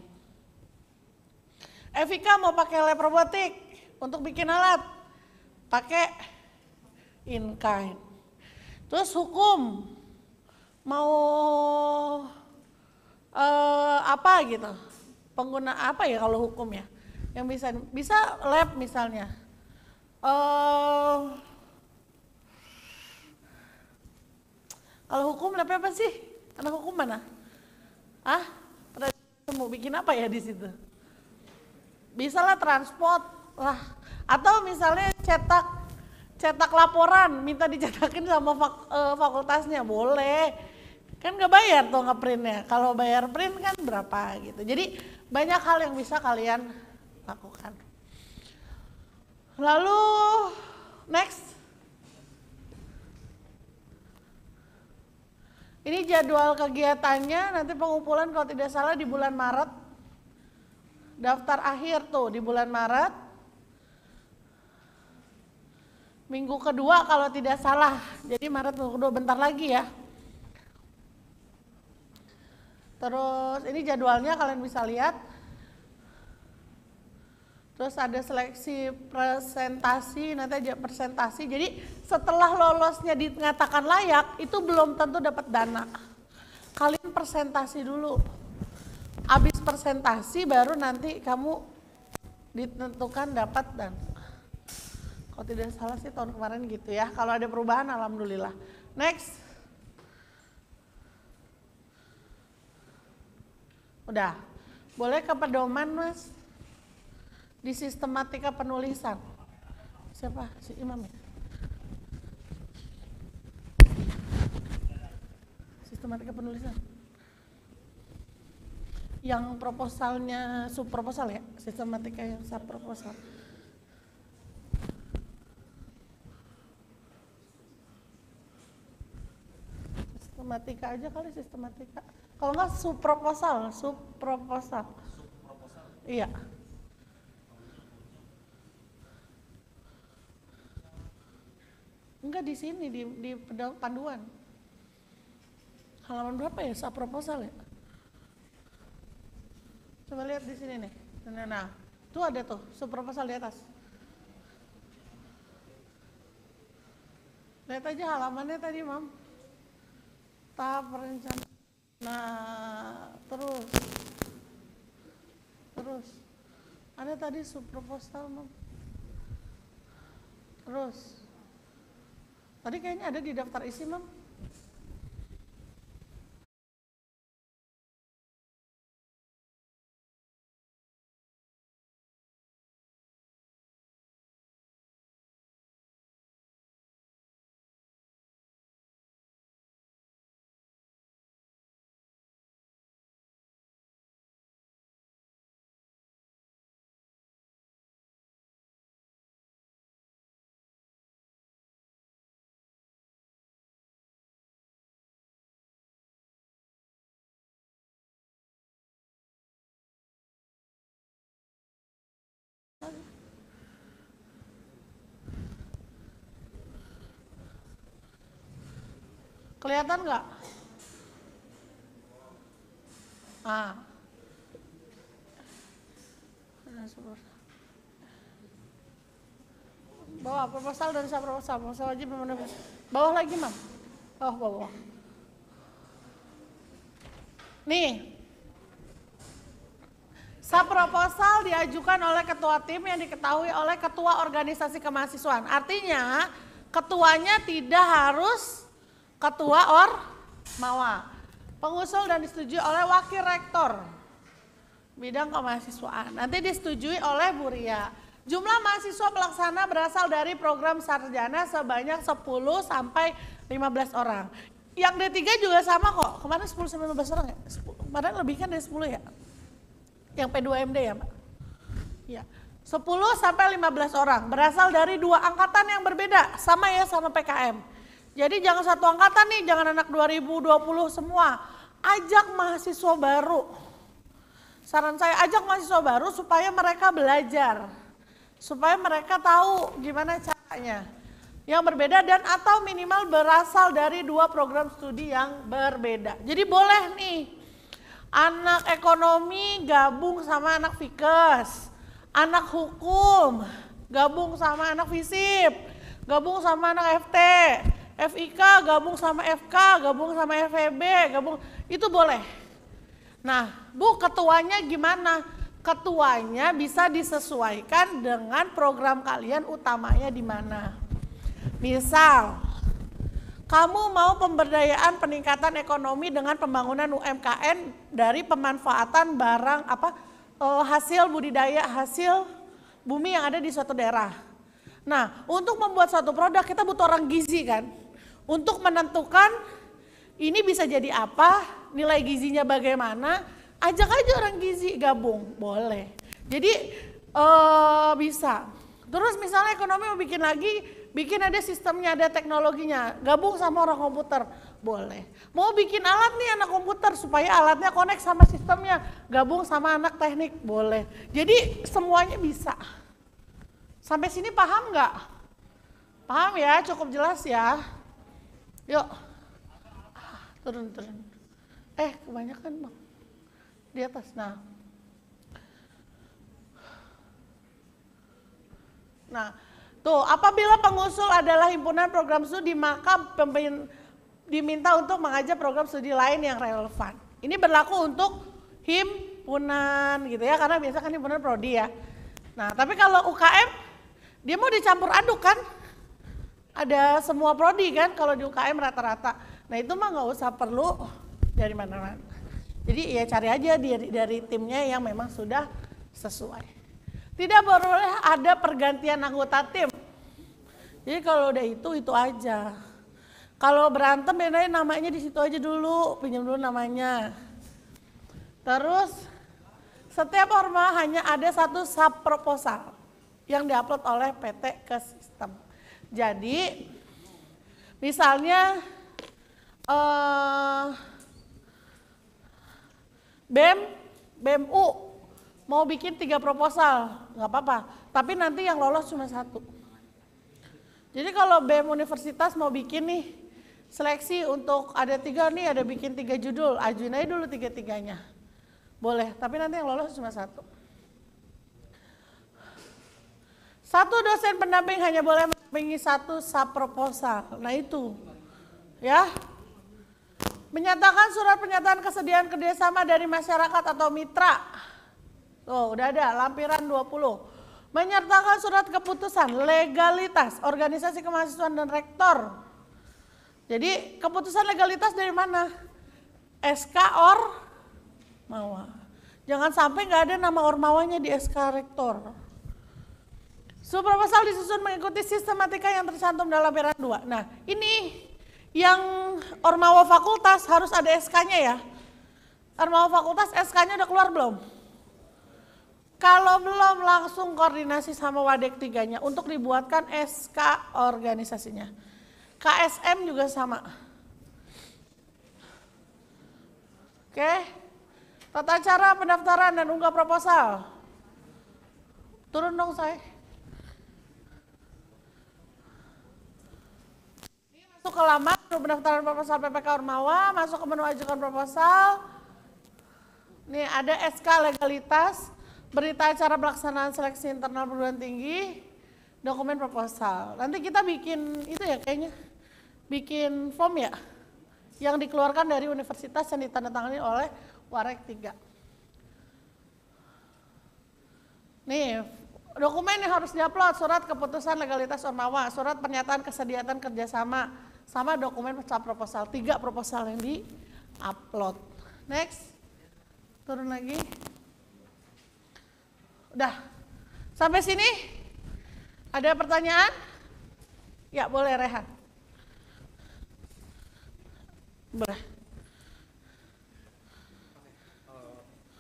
F I K mau pakai lab robotik untuk bikin alat, pakai in kind. Terus hukum mau eh, apa gitu, pengguna apa ya kalau hukum ya, yang bisa bisa lab misalnya eh, kalau hukum lab apa sih, anak hukum mana ah pernah mau bikin apa ya di situ, bisalah transport lah, atau misalnya cetak cetak laporan, minta dicetakin sama fakultasnya, boleh. kan nggak bayar tuh ngeprintnya. Kalau bayar print kan berapa gitu. Jadi banyak hal yang bisa kalian lakukan. Lalu next, ini jadwal kegiatannya. Nanti pengumpulan kalau tidak salah di bulan Maret, daftar akhir tuh di bulan Maret, minggu kedua kalau tidak salah. Jadi Maret minggu kedua bentar lagi ya. Terus ini jadwalnya kalian bisa lihat. Terus ada seleksi presentasi, nanti aja presentasi. Jadi setelah lolosnya dinyatakan layak, itu belum tentu dapat dana. Kalian presentasi dulu. Habis presentasi baru nanti kamu ditentukan dapat dana. Kalau tidak salah sih tahun kemarin gitu ya. Kalau ada perubahan alhamdulillah. Next. Udah, boleh ke pedoman mas di sistematika penulisan. Siapa? Si Imam ya? Sistematika penulisan. Yang proposalnya sub proposal ya, sistematika yang sub proposal. Sistematika aja kali sistematika. Kalau nggak sub proposal, sub proposal, sub proposal. Iya. Enggak di sini di, di panduan. Halaman berapa ya sub proposal ya? Coba lihat di sini nih. Nah, nah, tuh ada tuh sub proposal di atas. Lihat aja halamannya tadi, Mam. Tahap perencanaan. Nah, terus, terus, ada tadi sub proposal, Mam. Terus, tadi kayaknya ada di daftar isi, Mam. Kelihatan nggak? Ah, bawah proposal dan sub proposal, proposal wajib memenuhi. Bawah lagi, Mam. Oh, bawah. Nih, sub proposal diajukan oleh ketua tim yang diketahui oleh ketua organisasi kemahasiswaan. Artinya, ketuanya tidak harus ketua Ormawa. Pengusul dan disetujui oleh wakil rektor bidang kemahasiswaan. Nanti disetujui oleh Buria. Jumlah mahasiswa pelaksana berasal dari program sarjana sebanyak sepuluh sampai lima belas orang. Yang D tiga juga sama kok. Kemarin sepuluh sampai lima belas orang ya? Kemarin lebih kan dari sepuluh ya? Yang P dua M W ya, Pak? Ya. sepuluh sampai lima belas orang berasal dari dua angkatan yang berbeda. Sama ya sama P K M. Jadi jangan satu angkatan nih, jangan anak dua ribu dua puluh semua. Ajak mahasiswa baru. Saran saya ajak mahasiswa baru supaya mereka belajar. Supaya mereka tahu gimana caranya. Yang berbeda dan atau minimal berasal dari dua program studi yang berbeda. Jadi boleh nih anak ekonomi gabung sama anak F I K, anak hukum gabung sama anak FISIP, gabung sama anak F T. F I K gabung sama F K, gabung sama F E B, gabung, itu boleh. Nah, Bu, ketuanya gimana? Ketuanya bisa disesuaikan dengan program kalian utamanya di mana. Misal, kamu mau pemberdayaan peningkatan ekonomi dengan pembangunan U M K M dari pemanfaatan barang apa hasil budidaya, hasil bumi yang ada di suatu daerah. Nah, untuk membuat suatu produk kita butuh orang gizi kan? Untuk menentukan ini bisa jadi apa, nilai gizinya bagaimana, ajak aja orang gizi gabung, boleh. Jadi uh, bisa. Terus misalnya ekonomi mau bikin lagi, bikin ada sistemnya, ada teknologinya, gabung sama orang komputer, boleh. Mau bikin alat nih anak komputer, supaya alatnya connect sama sistemnya, gabung sama anak teknik, boleh. Jadi semuanya bisa. Sampai sini paham nggak? Paham ya, cukup jelas ya. Yuk, turun, turun. Eh, kebanyakan bang, di atas, nah. Nah, tuh apabila pengusul adalah himpunan program studi maka pemimpin diminta untuk mengajak program studi lain yang relevan. Ini berlaku untuk himpunan gitu ya, karena biasa kan himpunan prodi ya. Nah, tapi kalau U K M dia mau dicampur aduk kan? Ada semua prodi kan kalau di U K M rata-rata. Nah, itu mah nggak usah perlu dari mana-mana. Jadi ya cari aja dari, dari timnya yang memang sudah sesuai. Tidak boleh ada pergantian anggota tim. Jadi kalau udah itu, itu aja. Kalau berantem, ya namanya di situ aja dulu, pinjam dulu namanya. Terus, setiap orma hanya ada satu sub proposal yang diupload oleh P T ke sistem. Jadi, misalnya eh, B E M, B E M U. Mau bikin tiga proposal, nggak apa-apa, tapi nanti yang lolos cuma satu. Jadi kalau B E M Universitas mau bikin nih, seleksi untuk ada tiga nih, ada bikin tiga judul, ajuin aja dulu tiga-tiganya. Boleh, tapi nanti yang lolos cuma satu. Satu dosen pendamping hanya boleh mendampingi satu sub proposal, nah itu. Ya. Menyatakan surat pernyataan kesediaan kerjasama dari masyarakat atau mitra. Oh, udah ada, lampiran dua puluh. Menyertakan surat keputusan, legalitas, organisasi kemahasiswaan dan rektor. Jadi keputusan legalitas dari mana? S K Ormawa. Jangan sampai nggak ada nama Ormawanya di S K rektor. Subproposal disusun mengikuti sistematika yang tercantum dalam lampiran dua. Nah, ini yang Ormawa fakultas harus ada S K-nya ya. Ormawa fakultas S K-nya udah keluar belum? Kalau belum langsung koordinasi sama Wadek tiganya untuk dibuatkan S K organisasinya. K S M juga sama. Oke, tata cara pendaftaran dan unggah proposal. Turun dong saya. Ini masuk ke laman pendaftaran proposal P P K Ormawa, masuk ke menu ajukan proposal. Nih ada S K legalitas. Berita acara pelaksanaan seleksi internal perguruan tinggi, dokumen proposal. Nanti kita bikin itu ya kayaknya, bikin form ya, yang dikeluarkan dari universitas yang ditandatangani oleh Warek tiga. Nih, dokumen yang harus diupload, surat keputusan legalitas Ormawa, surat pernyataan kesediaan kerjasama, sama dokumen proposal, tiga proposal yang di-upload. Next, turun lagi. Udah, sampai sini ada pertanyaan? Ya boleh Rehan. Boleh.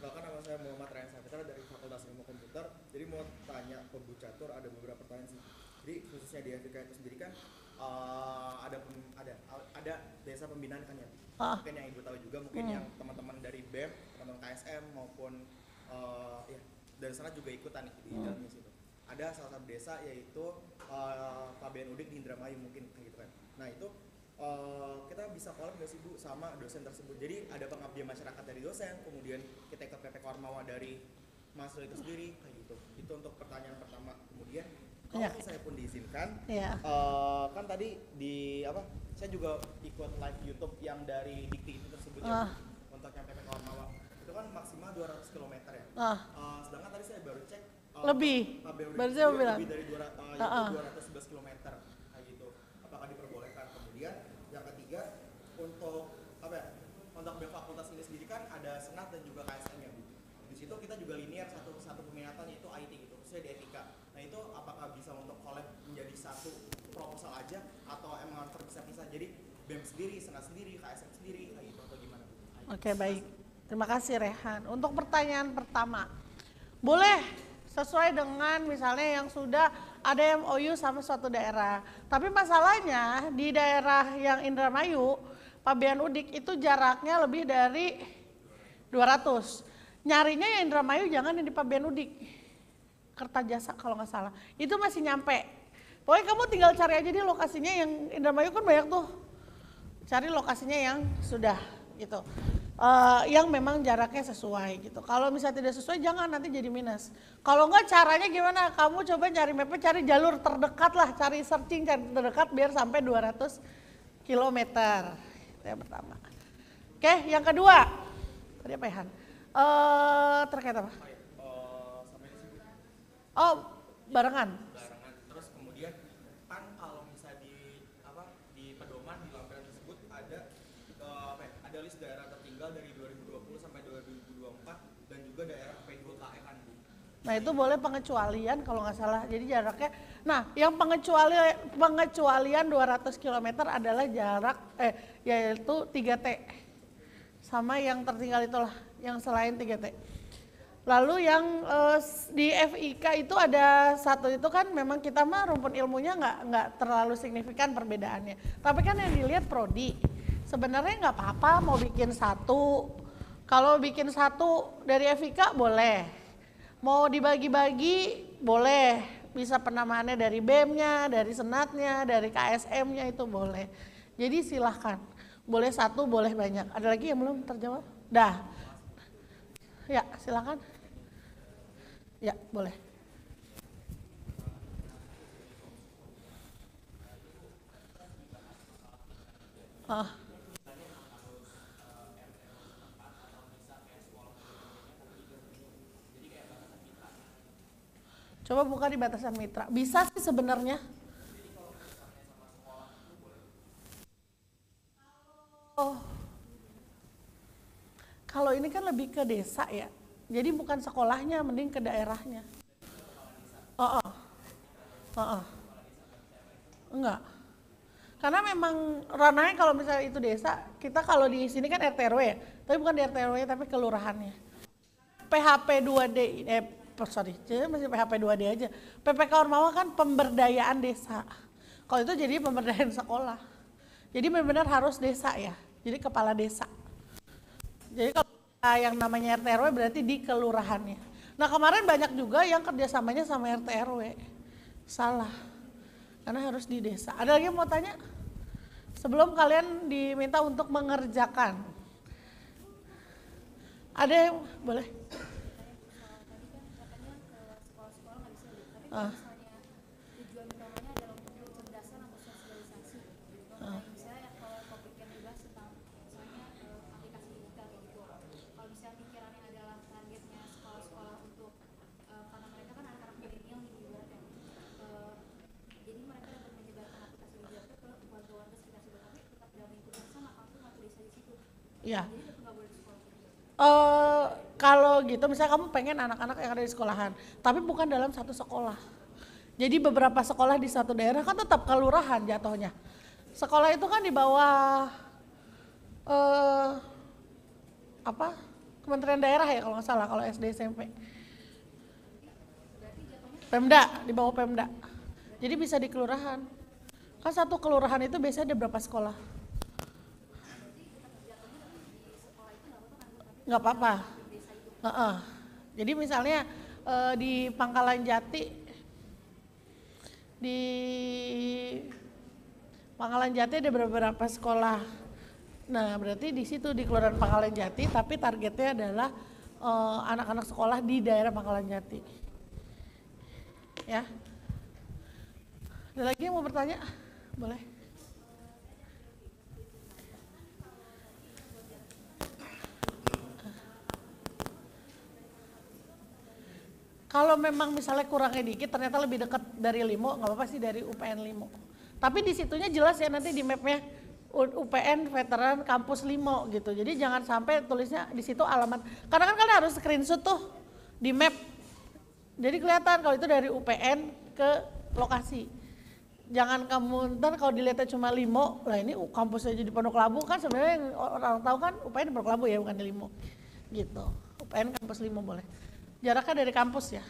Bahkan nama saya Muhammad Rehan Safitra dari Fakultas Ilmu Komputer. Jadi mau tanya ke Bu Catur ada beberapa pertanyaan sih. Jadi khususnya di F I K itu sendiri kan uh, ada pem, ada ada desa pembinaan kan ya. Ah. Mungkin yang Ibu tahu juga, mungkin hmm. yang teman-teman dari B E M, teman-teman K S M maupun uh, ya. Dari sana juga ikutan di dalamnya situ. Ada salah satu desa yaitu uh, Pabean Udik di Indramayu mungkin gitu kan. Nah itu uh, kita bisa collab nggak sih Bu sama dosen tersebut? Jadi ada pengabdian masyarakat dari dosen, kemudian kita ke P P K Ormawa dari mahasiswa itu sendiri kayak gitu. Itu untuk pertanyaan pertama. Kemudian kalau ya. Saya pun diizinkan, ya. uh, kan tadi di apa? Saya juga ikut live YouTube yang dari Dikti itu tersebut uh. ya, untuk yang P P K Ormawa. Kan maksimal dua ratus kilometer ya. Ah. Uh, sedangkan tadi saya baru cek uh, lebih. Baru saya bilang lebih dari dua ratus, uh, uh, uh. dua ratus sebelas kilometer kayak gitu. Apakah diperbolehkan? Kemudian yang ketiga untuk apa ya? Untuk B E M fakultas ini sendiri kan ada senat dan juga K S M ya Bu. Di situ kita juga linear satu satu peminatan yaitu I T gitu, khususnya di etika. Nah, itu apakah bisa untuk collab menjadi satu proposal aja atau emang terpisah-pisah? Jadi B E M sendiri, Senat sendiri, K S M sendiri, kayak gitu atau gimana? Oke, baik. Terima kasih Rehan. Untuk pertanyaan pertama, boleh sesuai dengan misalnya yang sudah ada M O U sama suatu daerah. Tapi masalahnya di daerah yang Indramayu, Pabean Udik itu jaraknya lebih dari dua ratus. Nyarinya yang Indramayu jangan yang di Pabean Udik. Kertajasa kalau nggak salah. Itu masih nyampe. Pokoknya kamu tinggal cari aja di lokasinya yang Indramayu kan banyak tuh. Cari lokasinya yang sudah gitu. Uh, yang memang jaraknya sesuai gitu. Kalau misalnya tidak sesuai jangan, nanti jadi minus. Kalau enggak caranya gimana? Kamu coba cari mapnya, cari jalur terdekat lah, cari searching, cari terdekat biar sampai dua ratus kilometer. Itu yang pertama. Oke, yang kedua. Tadi apa ya, Han? Uh, terkait apa? Oh, barengan. Barengan. Terus kemudian kan kalau misalnya di apa di pedoman di lampiran tersebut ada uh, ada list daerah dari dua ribu dua puluh sampai dua ribu dua puluh empat dan juga daerah P dua K M. Nah itu boleh pengecualian kalau nggak salah, jadi jaraknya, nah yang pengecualian, pengecualian dua ratus kilometer adalah jarak, eh yaitu tiga T, sama yang tertinggal itulah, yang selain tiga T. Lalu yang eh, di F I K itu ada satu itu kan memang kita mah rumpun ilmunya nggak nggak terlalu signifikan perbedaannya, tapi kan yang dilihat prodi. Sebenarnya nggak apa-apa mau bikin satu, kalau bikin satu dari F I K boleh, mau dibagi-bagi boleh, bisa penamaannya dari B E M-nya, dari Senatnya, dari K S M-nya itu boleh. Jadi silahkan, boleh satu, boleh banyak. Ada lagi yang belum terjawab? Dah, ya silahkan, ya boleh. Ah. Coba buka di batasan mitra. Bisa sih sebenarnya. Oh. Kalau ini kan lebih ke desa ya. Jadi bukan sekolahnya, mending ke daerahnya. Oh, oh. Oh, oh. Enggak. Karena memang ranahnya kalau misalnya itu desa, kita kalau di sini kan R T R W ya. Tapi bukan di R T R W tapi kelurahannya. P H P dua D eh, sorry, masih P H P dua D aja. P P K Ormawa kan pemberdayaan desa. Kalau itu jadi pemberdayaan sekolah. Jadi benar-benar harus desa ya. Jadi kepala desa. Jadi kalau yang namanya R T R W berarti di kelurahannya. Nah kemarin banyak juga yang kerjasamanya sama R T R W. Salah. Karena harus di desa. Ada lagi yang mau tanya? Sebelum kalian diminta untuk mengerjakan. Ada yang boleh? Ah. Tujuan utamanya adalah untuk kecerdasan atau sosialisasi. Kalau misalnya kalau topiknya bebas tentang misalnya aplikasi digital gitu. Kalau misalnya pikirannya adalah targetnya sekolah-sekolah untuk karena mereka kan anak-anak milenial juga kan. Jadi mereka dapat menyebarkan aplikasi digital ke warga-warga sekitar sekitar tapi tetap dalam lingkungan sama kampung atau desa di situ. Iya. Jadi tetap nggak boleh di sekolah. Eh kalau gitu misalnya kamu pengen anak-anak yang ada di sekolahan tapi bukan dalam satu sekolah, jadi beberapa sekolah di satu daerah kan tetap kelurahan jatuhnya, sekolah itu kan di bawah eh, apa kementerian daerah ya kalau nggak salah, kalau S D S M P Pemda, di bawah Pemda, jadi bisa di kelurahan kan, satu kelurahan itu biasanya ada berapa sekolah. Nggak apa-apa. Uh-uh. Jadi misalnya uh, di Pangkalan Jati, di Pangkalan Jati ada beberapa sekolah. Nah berarti di situ di Kelurahan Pangkalan Jati, tapi targetnya adalah uh, anak-anak sekolah di daerah Pangkalan Jati. Ya. Ada lagi yang mau bertanya? Boleh. Kalau memang misalnya kurangnya dikit, ternyata lebih dekat dari limo, nggak apa-apa sih dari U P N limo. Tapi disitunya jelas ya nanti di mapnya U P N Veteran Kampus limo gitu. Jadi jangan sampai tulisnya di situ alamat. Karena kan kalian harus screenshot tuh di map. Jadi kelihatan kalau itu dari U P N ke lokasi. jangan kamu ntar kalau dilihatnya cuma limo, lah ini kampusnya jadi Pondok Labu kan sebenarnya yang orang tahu kan U P N di Pondok Labu ya, bukan di limo. Gitu. U P N kampus limo boleh. Jaraknya dari kampus ya.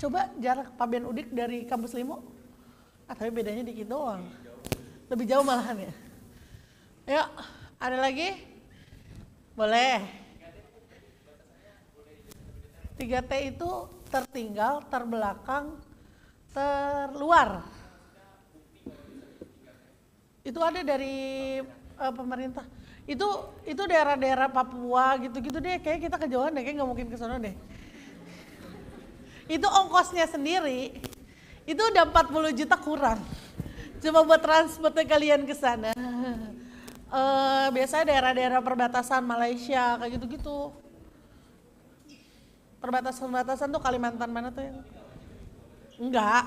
Coba jarak Pabean Udik dari kampus limo, ah, tapi bedanya dikit doang. Lebih jauh malahan ya. Yuk, ada lagi? Boleh. tiga T itu tertinggal, terbelakang, terluar. Itu ada dari uh, pemerintah. Itu itu daerah-daerah Papua gitu-gitu deh. Kayaknya kita kejauhan deh, kayaknya nggak mungkin ke sono deh. Itu ongkosnya sendiri itu udah empat puluh juta kurang. Cuma buat transportnya kalian ke sana. Uh, biasanya daerah-daerah perbatasan Malaysia kayak gitu-gitu. Perbatasan-perbatasan tuh Kalimantan mana tuh yang? Enggak,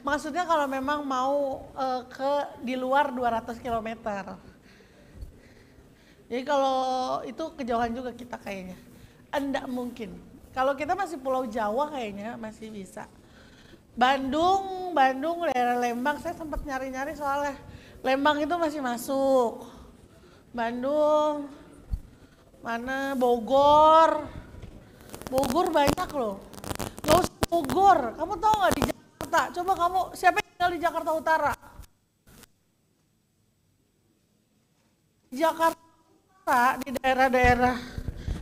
maksudnya kalau memang mau uh, ke di luar dua ratus kilometer. Jadi kalau itu kejauhan juga kita kayaknya, enggak mungkin. Kalau kita masih Pulau Jawa kayaknya masih bisa. Bandung, Bandung, daerah Lembang, saya sempat nyari-nyari soalnya Lembang itu masih masuk. Bandung, mana Bogor, Bogor banyak loh. Nggak usah Bogor, kamu tahu nggak di Jakarta? Coba kamu, siapa yang tinggal di Jakarta Utara? Jakarta di daerah-daerah,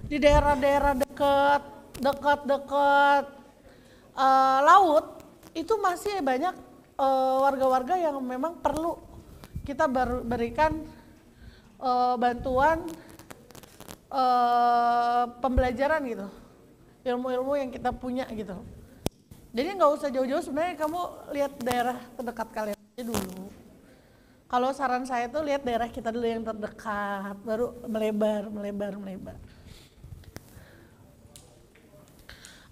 di daerah-daerah dekat, dekat-dekat uh, laut itu masih banyak warga-warga uh, yang memang perlu kita berikan uh, bantuan uh, pembelajaran gitu, ilmu-ilmu yang kita punya gitu. Jadi nggak usah jauh-jauh sebenarnya, kamu lihat daerah terdekat kalian aja dulu. Kalau saran saya tuh lihat daerah kita dulu yang terdekat, baru melebar, melebar, melebar.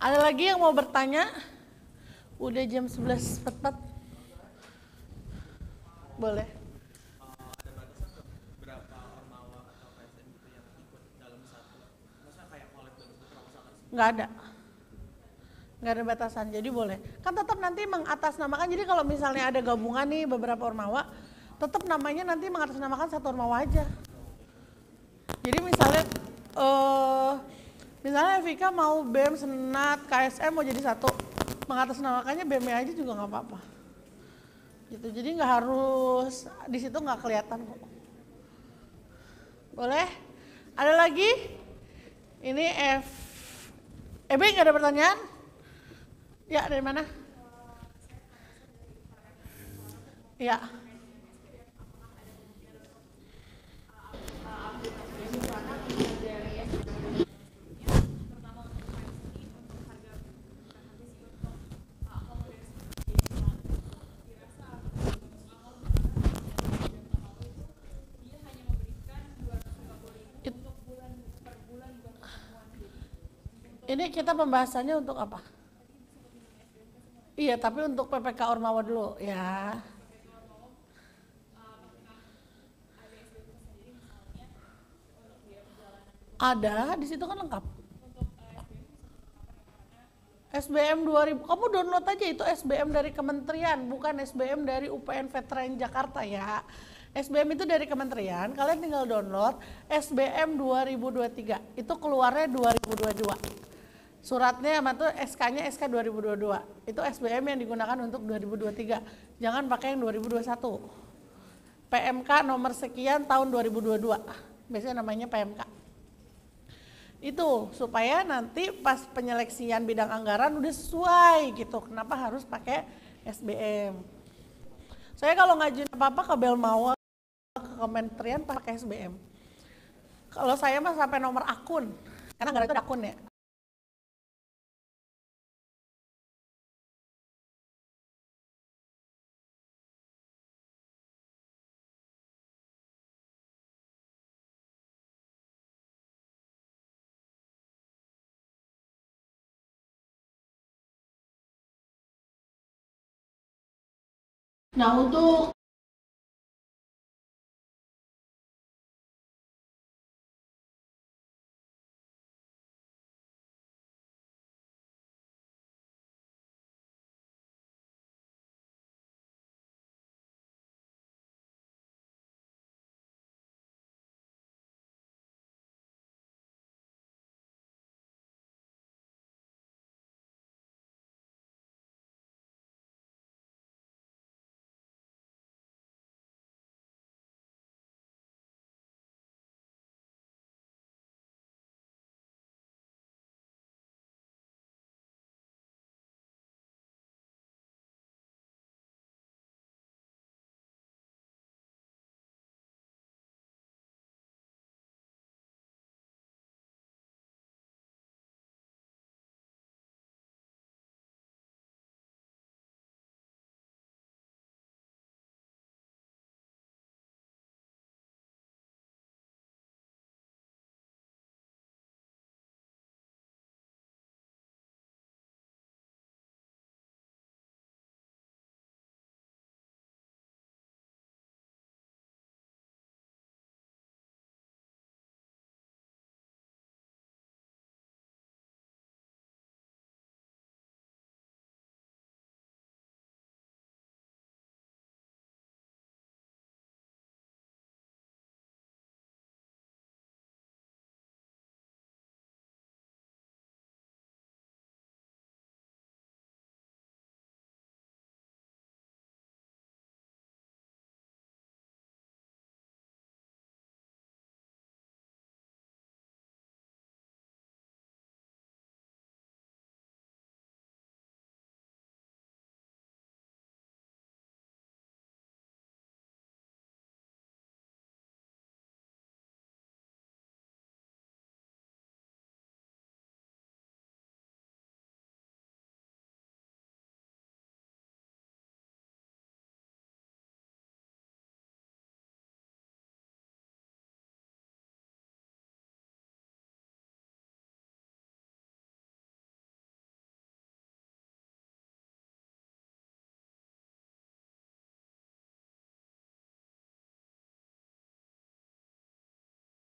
Ada lagi yang mau bertanya? Udah jam sebelas empat puluh empat. Boleh. Ada batasan berapa Ormawa atau K S M itu yang ikut dalam satu? Maksudnya kayak kolek dan perwakilan? Nggak ada. Nggak ada batasan, jadi boleh. Kan tetap nanti mengatasnamakan, jadi kalau misalnya ada gabungan nih beberapa Ormawa, tetap namanya nanti mengatasnamakan satu Ormawa aja. Jadi misalnya, uh, misalnya F I K mau B E M, Senat, K S M mau jadi satu, mengatasnamakannya B E M aja juga nggak apa-apa. Gitu, jadi nggak harus, di situ nggak kelihatan kok. Boleh? Ada lagi? Ini F... E B nggak ada pertanyaan? Ya, dari mana? Ya. Ini kita pembahasannya untuk apa? Iya, tapi untuk P P K Ormawa dulu ya. Ada, di situ kan lengkap. S B M dua ribu, kamu download aja itu S B M dari kementerian, bukan S B M dari U P N Veteran Jakarta ya. S B M itu dari kementerian, kalian tinggal download S B M dua ribu dua puluh tiga, itu keluarnya dua ribu dua puluh dua. Suratnya sama tuh S K-nya S K dua ribu dua puluh dua. Itu S B M yang digunakan untuk dua ribu dua puluh tiga. Jangan pakai yang dua ribu dua puluh satu. P M K nomor sekian tahun dua ribu dua puluh dua. Biasanya namanya P M K. Itu supaya nanti pas penyeleksian bidang anggaran udah sesuai gitu. Kenapa harus pakai S B M? Saya kalau ngajuin apa-apa ke Belmawa, ke Kementerian pakai S B M. Kalau saya mah sampai nomor akun. Karena anggaran itu ada akun ya. Nah, untuk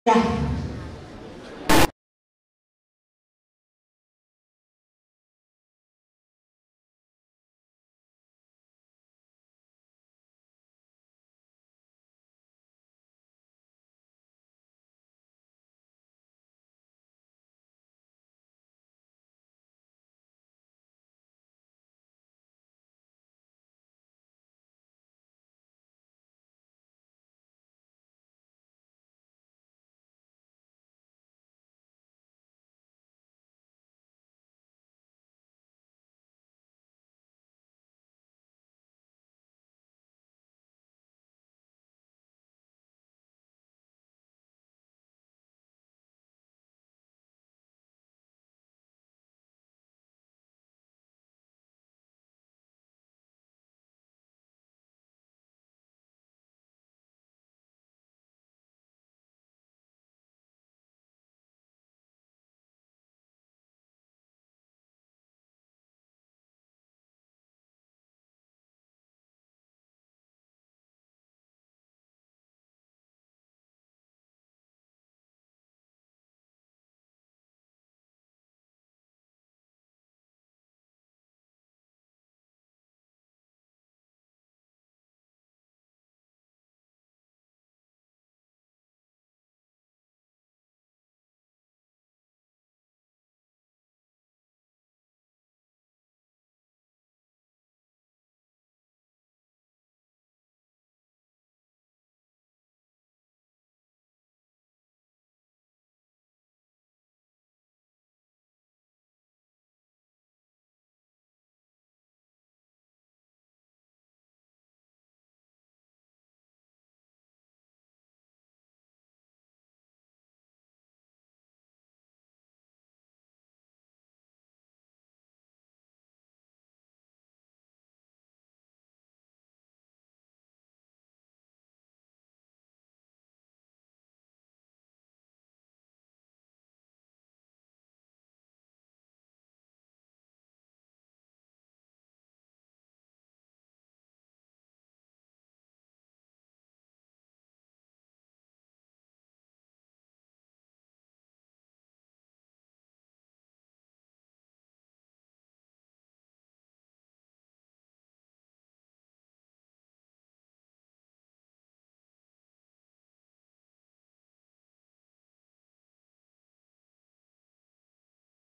Ya.